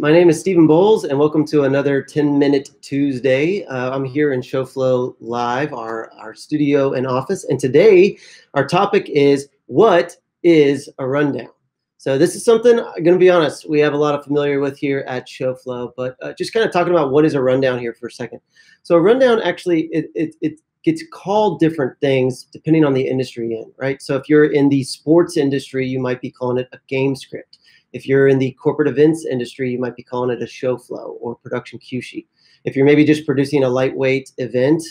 My name is Stephen Bowles, and welcome to another 10-Minute Tuesday. I'm here in Shoflo Live, our studio and office, and today our topic is, what is a rundown? So this is something, I'm going to be honest, we have a lot of familiar with here at Shoflo, but just kind of talking about what is a rundown here for a second. So a rundown actually, it gets called different things depending on the industry you're in, right? So if you're in the sports industry, you might be calling it a game script. If you're in the corporate events industry, you might be calling it a show flow or production cue sheet. If you're maybe just producing a lightweight event,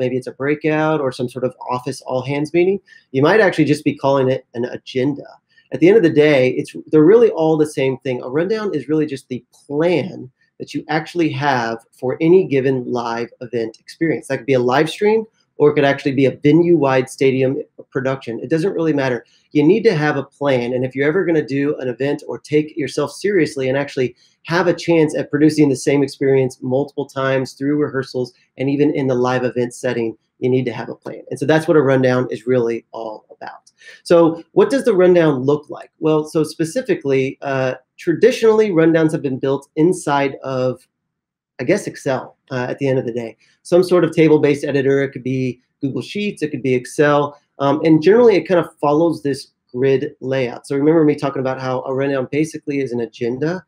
maybe it's a breakout or some sort of office all hands meeting, you might actually just be calling it an agenda. At the end of the day, they're really all the same thing. A rundown is really just the plan that you actually have for any given live event experience. That could be a live stream, or it could actually be a venue-wide stadium production. It doesn't really matter. You need to have a plan, and if you're ever gonna do an event or take yourself seriously and actually have a chance at producing the same experience multiple times through rehearsals and even in the live event setting, you need to have a plan. And so that's what a rundown is really all about. So what does the rundown look like? Well, so specifically, traditionally, rundowns have been built inside of, I guess, Excel at the end of the day. Some sort of table-based editor, it could be Google Sheets, it could be Excel, and generally it kind of follows this grid layout. So remember me talking about how a rundown basically is an agenda.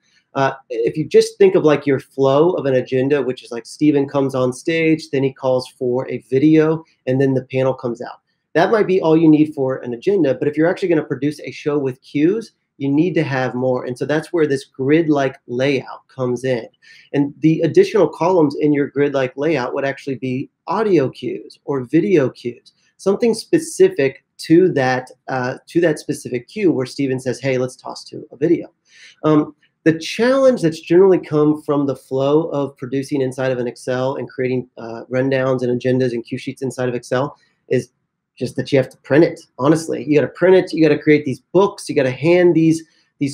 If you just think of like your flow of an agenda, which is like Stephen comes on stage, then he calls for a video, and then the panel comes out. That might be all you need for an agenda, but if you're actually gonna produce a show with cues, you need to have more. And so that's where this grid-like layout comes in. And the additional columns in your grid-like layout would actually be audio cues or video cues, something specific to that specific cue where Stephen says, hey, let's toss to a video. The challenge that's generally come from the flow of producing inside of an Excel and creating rundowns and agendas and cue sheets inside of Excel is just that you have to print it, honestly. You got to print it, you got to create these books, you got to hand these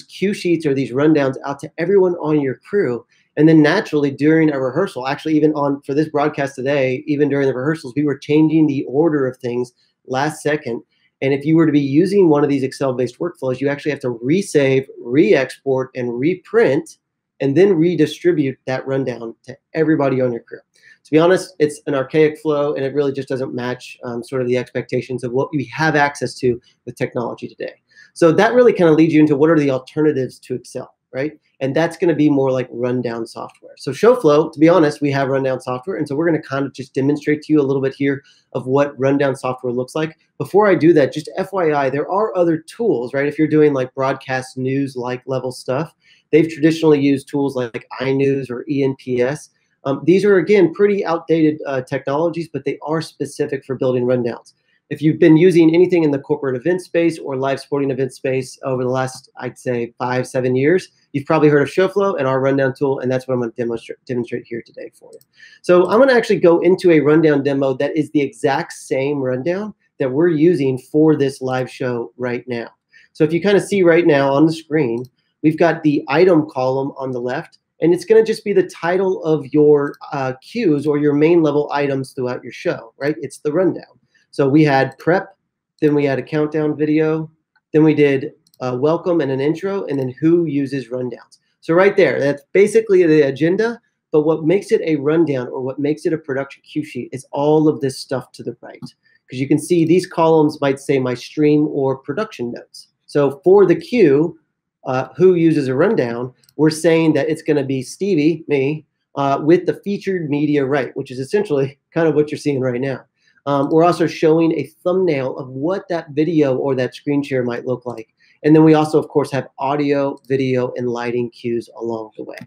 cue sheets or these rundowns out to everyone on your crew. And then naturally during a rehearsal, actually even for this broadcast today, even during the rehearsals, we were changing the order of things last second. And if you were to be using one of these Excel-based workflows, you actually have to resave, re-export, and reprint, and then redistribute that rundown to everybody on your crew. To be honest, it's an archaic flow, and it really just doesn't match sort of the expectations of what we have access to with technology today. So that really kind of leads you into what are the alternatives to Excel, right? And that's going to be more like rundown software. So Shoflo, to be honest, we have rundown software, and so we're going to kind of just demonstrate to you a little bit here of what rundown software looks like. Before I do that, just FYI, there are other tools, right? If you're doing like broadcast news-like level stuff, they've traditionally used tools like iNews or ENPS. These are, again, pretty outdated technologies, but they are specific for building rundowns. If you've been using anything in the corporate event space or live sporting event space over the last, I'd say, 5-7 years, you've probably heard of Shoflo and our rundown tool, and that's what I'm going to demonstrate here today for you. So I'm going to actually go into a rundown demo that is the exact same rundown that we're using for this live show right now. So if you kind of see right now on the screen, we've got the item column on the left, and it's going to just be the title of your cues or your main level items throughout your show, right? It's the rundown. So we had prep, then we had a countdown video, then we did a welcome and an intro, and then who uses rundowns. So right there, that's basically the agenda, but what makes it a rundown or what makes it a production cue sheet is all of this stuff to the right. Because you can see these columns might say my stream or production notes. So for the cue, who uses a rundown, we're saying that it's going to be Stevie, me, with the featured media right, which is essentially kind of what you're seeing right now. We're also showing a thumbnail of what that video or that screen share might look like. And then we also, of course, have audio, video, and lighting cues along the way.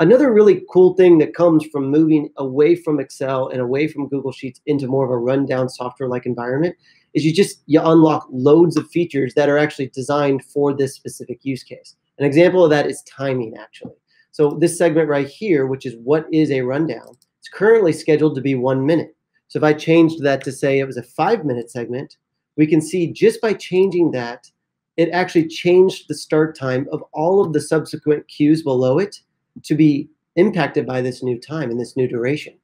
Another really cool thing that comes from moving away from Excel and away from Google Sheets into more of a rundown software-like environment is you unlock loads of features that are actually designed for this specific use case. An example of that is timing, actually. So this segment right here, which is what is a rundown, it's currently scheduled to be 1 minute. So if I changed that to say it was a 5-minute segment, we can see just by changing that, it actually changed the start time of all of the subsequent cues below it to be impacted by this new time and this new duration.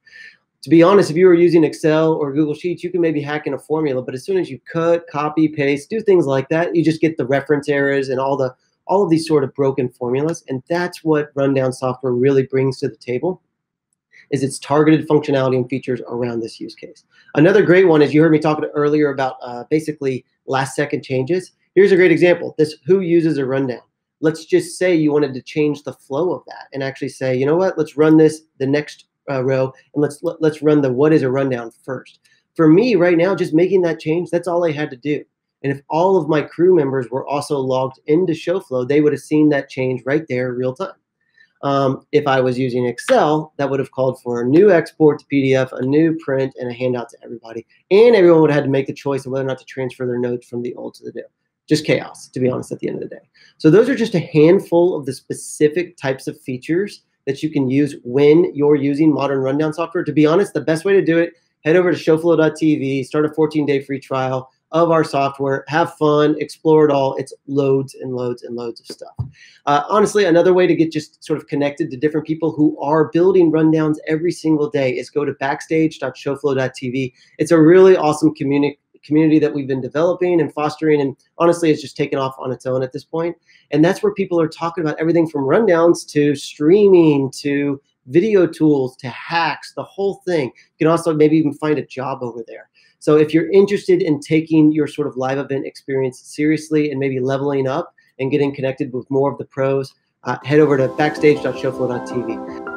To be honest, if you were using Excel or Google Sheets, you can maybe hack in a formula, but as soon as you cut, copy, paste, do things like that, you just get the reference errors and all the all of these sort of broken formulas. And that's what Rundown software really brings to the table, is its targeted functionality and features around this use case. Another great one is, you heard me talking earlier about basically last-second changes. Here's a great example. This who uses a rundown. Let's just say you wanted to change the flow of that and actually say, you know what, let's run this the next row, and let's run the what is a rundown first. For me right now, just making that change, that's all I had to do. And if all of my crew members were also logged into Shoflo, they would have seen that change right there real time. If I was using Excel, that would have called for a new export to PDF, a new print, and a handout to everybody. And everyone would have had to make the choice of whether or not to transfer their notes from the old to the new. Just chaos, to be honest, at the end of the day. So those are just a handful of the specific types of features that you can use when you're using modern rundown software. To be honest, the best way to do it, head over to shoflo.tv, start a 14-day free trial of our software, have fun, explore it all. It's loads and loads and loads of stuff. Honestly, another way to get just sort of connected to different people who are building rundowns every single day is go to backstage.shoflo.tv. It's a really awesome community that we've been developing and fostering, and honestly, it's just taken off on its own at this point. And that's where people are talking about everything from rundowns to streaming to video tools to hacks, the whole thing. You can also maybe even find a job over there. So if you're interested in taking your sort of live event experience seriously and maybe leveling up and getting connected with more of the pros, head over to backstage.shoflo.tv.